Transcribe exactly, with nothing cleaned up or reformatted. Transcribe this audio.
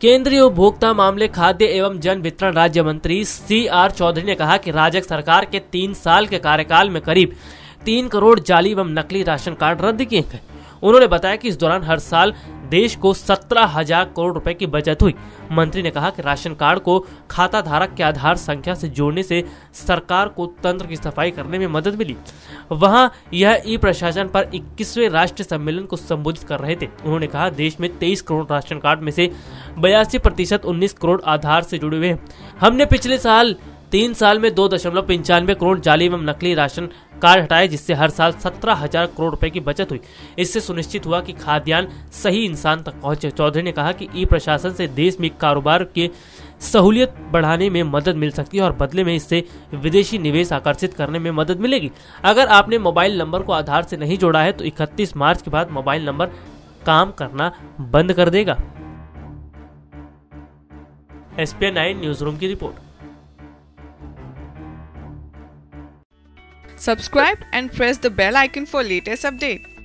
केंद्रीय उपभोक्ता मामले खाद्य एवं जन वितरण राज्य मंत्री सी आर चौधरी ने कहा कि राजग सरकार के तीन साल के कार्यकाल में करीब तीन करोड़ जाली एवं नकली राशन कार्ड रद्द किए गए। उन्होंने बताया कि इस दौरान हर साल देश को सत्रह हजार करोड़ रुपए की बचत हुई। मंत्री ने कहा कि राशन कार्ड को खाता धारक के आधार संख्या से जोड़ने से सरकार को तंत्र की सफाई करने में मदद मिली। वहां यह ई प्रशासन पर इक्कीसवें राष्ट्रीय सम्मेलन को संबोधित कर रहे थे। उन्होंने कहा देश में तेईस करोड़ राशन कार्ड में से बयासी प्रतिशत उन्नीस करोड़ आधार से जुड़े हुए हैं। हमने पिछले साल तीन साल में दो दशमलव पंचानवे करोड़ जाली एवं नकली राशन कार्ड हटाए, जिससे हर साल सत्रह हजार करोड़ रुपए की बचत हुई। इससे सुनिश्चित हुआ कि खाद्यान्न सही इंसान तक पहुंचे। चौधरी ने कहा कि ई प्रशासन से देश में कारोबार के सहूलियत बढ़ाने में मदद मिल सकती है और बदले में इससे विदेशी निवेश आकर्षित करने में मदद मिलेगी। अगर आपने मोबाइल नंबर को आधार से नहीं जोड़ा है तो इकतीस मार्च के बाद मोबाइल नंबर काम करना बंद कर देगा। S P N nine news room की report. Subscribe and press the bell icon for latest update.